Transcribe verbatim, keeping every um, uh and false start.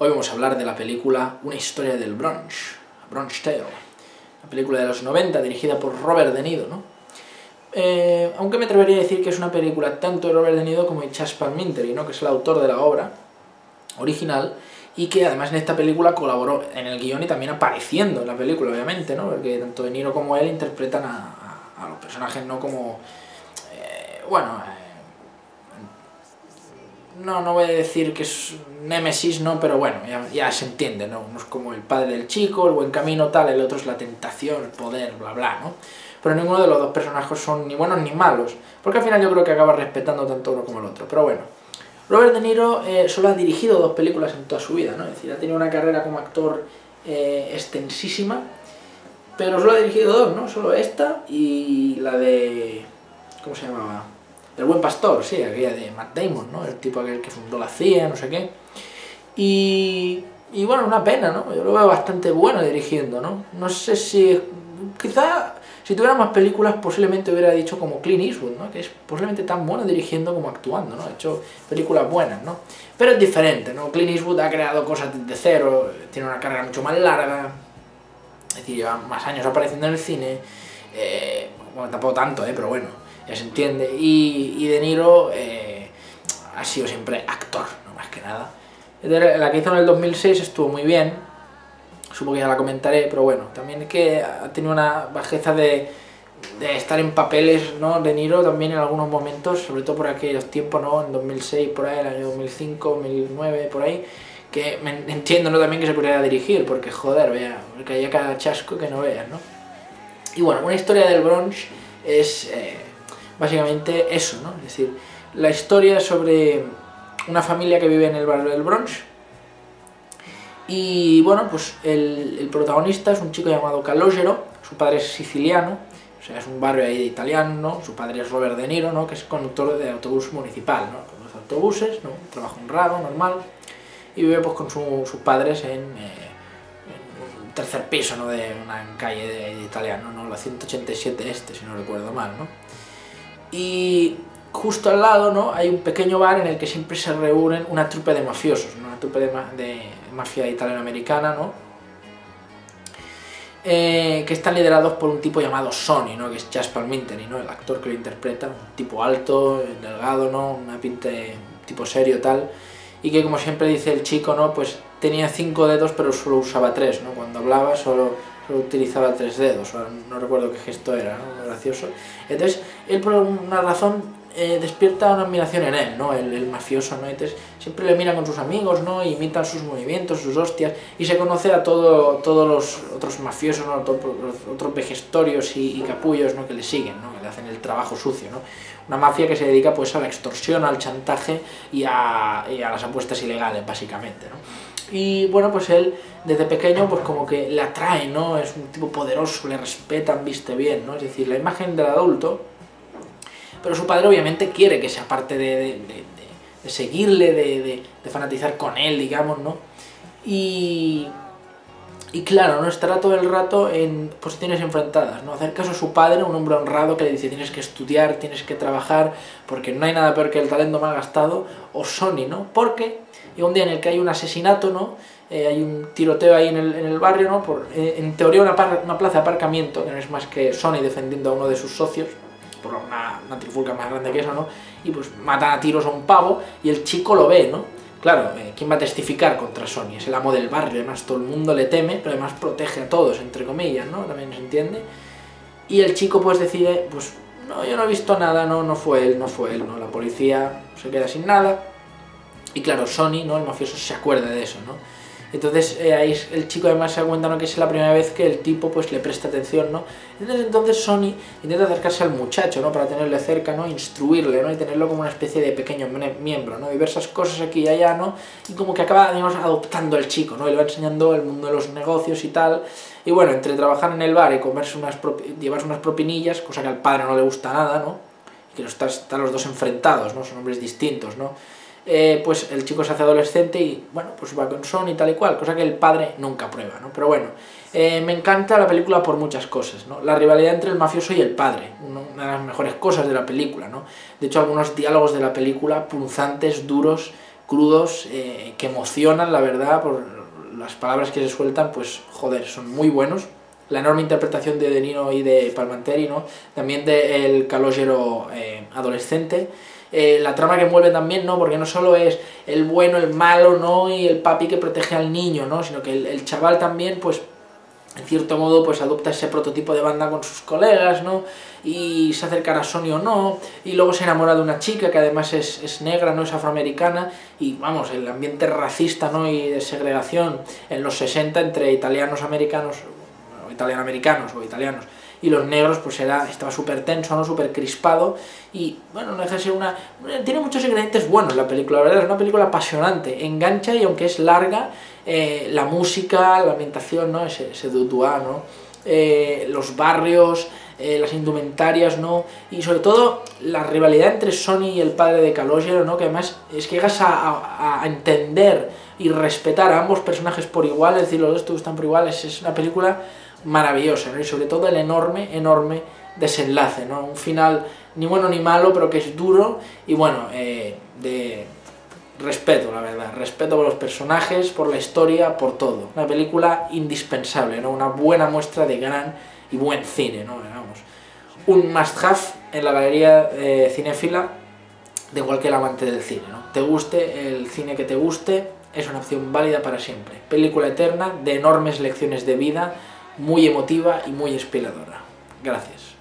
Hoy vamos a hablar de la película Una historia del Bronx, Bronx Tale, una película de los noventa dirigida por Robert De Niro, ¿no? Eh, aunque me atrevería a decir que es una película tanto de Robert De Niro como de Chazz Palminteri, ¿no? Que es el autor de la obra original y que además en esta película colaboró en el guión y también apareciendo en la película, obviamente, ¿no? Porque tanto De Niro como él interpretan a, a, a los personajes, no como... Eh, bueno... Eh, No, no voy a decir que es némesis, no, pero bueno, ya, ya se entiende, ¿no? Uno es como el padre del chico, el buen camino, tal, el otro es la tentación, el poder, bla, bla, ¿no? Pero ninguno de los dos personajes son ni buenos ni malos, porque al final yo creo que acaba respetando tanto uno como el otro, pero bueno. Robert De Niro eh, solo ha dirigido dos películas en toda su vida, ¿no? Es decir, ha tenido una carrera como actor eh, extensísima, pero solo ha dirigido dos, ¿no? Solo esta y la de... ¿cómo se llamaba? El buen pastor, sí, aquella de Matt Damon, ¿no? El tipo aquel que fundó la C I A, no sé qué. Y, y bueno, una pena, ¿no? Yo lo veo bastante bueno dirigiendo, ¿no? No sé si... quizá si tuviera más películas posiblemente hubiera dicho como Clint Eastwood, ¿no? Que es posiblemente tan bueno dirigiendo como actuando, ¿no? Ha hecho películas buenas, ¿no? Pero es diferente, ¿no? Clint Eastwood ha creado cosas desde cero, tiene una carrera mucho más larga, es decir, lleva más años apareciendo en el cine. Eh, bueno, tampoco tanto, ¿eh? Pero bueno. Ya se entiende, y, y De Niro eh, ha sido siempre actor, no más que nada. La que hizo en el dos mil seis estuvo muy bien, supongo que ya la comentaré, pero bueno, también es que ha tenido una bajeza de, de estar en papeles, ¿no? De Niro también en algunos momentos, sobre todo por aquellos tiempos, ¿no? En dos mil seis, por ahí, el año dos mil cinco, dos mil nueve, por ahí, que me entiendo, ¿no? También que se pudiera dirigir, porque joder, vea, porque hay cada chasco que no veas, ¿no? Y bueno, Una historia del Bronx es... Eh, básicamente eso, ¿no? Es decir, la historia sobre una familia que vive en el barrio del Bronx y, bueno, pues el, el protagonista es un chico llamado Calogero, su padre es siciliano, o sea, es un barrio ahí de italiano, ¿no? Su padre es Robert De Niro, ¿no? Que es conductor de autobús municipal, ¿no? Conduce autobuses, ¿no? Un trabajo honrado, normal, y vive pues con su, sus padres en, eh, en un tercer piso, ¿no? De una calle de, de italiano, ¿no? La ciento ochenta y siete este, si no recuerdo mal, ¿no? Y justo al lado, ¿no? Hay un pequeño bar en el que siempre se reúnen una trupe de mafiosos, ¿no? Una trupe de, ma de mafia italiano-americana, ¿no? Eh, que están liderados por un tipo llamado Sonny, ¿no? Que es Chazz Palminteri, ¿no? El actor que lo interpreta, un tipo alto, delgado, ¿no? Una pinta de tipo serio, tal. Y que, como siempre dice el chico, ¿no? Pues tenía cinco dedos, pero solo usaba tres, ¿no? Cuando hablaba solo... solo utilizaba tres dedos, o no recuerdo qué gesto era, ¿no? Gracioso. Entonces, él por una razón eh, despierta una admiración en él, ¿no? El, el mafioso, ¿no? Entonces, siempre le mira con sus amigos, ¿no? E imitan sus movimientos, sus hostias, y se conoce a todo, todos los otros mafiosos, ¿no? Todos los otros vejestorios y, y capullos, ¿no? Que le siguen, ¿no? Que le hacen el trabajo sucio, ¿no? Una mafia que se dedica, pues, a la extorsión, al chantaje y a, y a las apuestas ilegales, básicamente, ¿no? Y bueno, pues él desde pequeño pues como que le atrae, ¿no? Es un tipo poderoso, le respetan, viste bien, ¿no? Es decir, la imagen del adulto, pero su padre obviamente quiere que sea parte de, de, de, de seguirle, de, de, de fanatizar con él, digamos, ¿no? Y, y claro, ¿no? Estará todo el rato en posiciones enfrentadas, ¿no? Hacer caso a su padre, un hombre honrado que le dice tienes que estudiar, tienes que trabajar, porque no hay nada peor que el talento mal gastado, o Sony, ¿no? Porque... y un día en el que hay un asesinato, ¿no? Eh, hay un tiroteo ahí en el, en el barrio, ¿no? Por, eh, en teoría una, par, una plaza de aparcamiento, que no es más que Sonny defendiendo a uno de sus socios, por una, una trifulca más grande que eso, ¿no? Y pues matan a tiros a un pavo y el chico lo ve, ¿no? Claro, eh, ¿quién va a testificar contra Sonny? Es el amo del barrio, además todo el mundo le teme, pero además protege a todos, entre comillas, ¿no? También se entiende. Y el chico pues decide, pues no, yo no he visto nada, no, no fue él, no fue él, ¿no? La policía se queda sin nada. Y claro, Sonny, ¿no? El mafioso se acuerda de eso, ¿no? Entonces, eh, ahí el chico además se da cuenta, ¿no? Que es la primera vez que el tipo, pues, le presta atención, ¿no? Entonces, entonces Sonny intenta acercarse al muchacho, ¿no? Para tenerle cerca, ¿no? Instruirle, ¿no? Y tenerlo como una especie de pequeño miembro, ¿no? Diversas cosas aquí y allá, ¿no? Y como que acaba, digamos, adoptando al chico, ¿no? Y le va enseñando el mundo de los negocios y tal. Y bueno, entre trabajar en el bar y comerse unas llevarse unas propinillas, cosa que al padre no le gusta nada, ¿no? Y que los están los dos enfrentados, ¿no? Son hombres distintos, ¿no? Eh, pues el chico se hace adolescente y, bueno, pues va con Sonny y tal y cual, cosa que el padre nunca prueba, ¿no? Pero bueno, eh, me encanta la película por muchas cosas, ¿no? La rivalidad entre el mafioso y el padre, una de las mejores cosas de la película, ¿no? De hecho, algunos diálogos de la película, punzantes, duros, crudos, eh, que emocionan, la verdad, por las palabras que se sueltan, pues joder, son muy buenos. La enorme interpretación de De Niro y de Palminteri, ¿no? También del Calogero eh, adolescente. Eh, la trama que mueve también, ¿no? Porque no solo es el bueno, el malo, ¿no? Y el papi que protege al niño, ¿no? Sino que el, el chaval también, pues, en cierto modo, pues adopta ese prototipo de banda con sus colegas, ¿no? Y se acercará a Sonny o no, y luego se enamora de una chica que además es, es negra, no es afroamericana, y vamos, el ambiente racista, ¿no? Y de segregación en los sesenta entre italianos americanos, o italianoamericanos o italianos, y los negros, pues era, estaba súper tenso, ¿no? Súper crispado, y bueno, no deja de ser una... Tiene muchos ingredientes buenos la película, la verdad, es una película apasionante, engancha, y aunque es larga, Eh, la música, la ambientación, ¿no? Ese, ese dutuá, ¿no? Eh, los barrios, eh, las indumentarias, ¿no? Y sobre todo la rivalidad entre Sonny y el padre de Calogero, ¿no? Que además es que llegas a, a, a entender y respetar a ambos personajes por igual, es decir, los dos te gustan por igual, es, es una película maravillosa, ¿no? Y sobre todo el enorme, enorme desenlace, ¿no? Un final ni bueno ni malo, pero que es duro y bueno, eh, de... respeto, la verdad, respeto por los personajes, por la historia, por todo. Una película indispensable, ¿no? Una buena muestra de gran y buen cine, ¿no? Digamos, un must-have en la galería eh, cinéfila de cualquier amante del cine, ¿no? Te guste el cine que te guste, es una opción válida para siempre. Película eterna, de enormes lecciones de vida, muy emotiva y muy inspiradora. Gracias.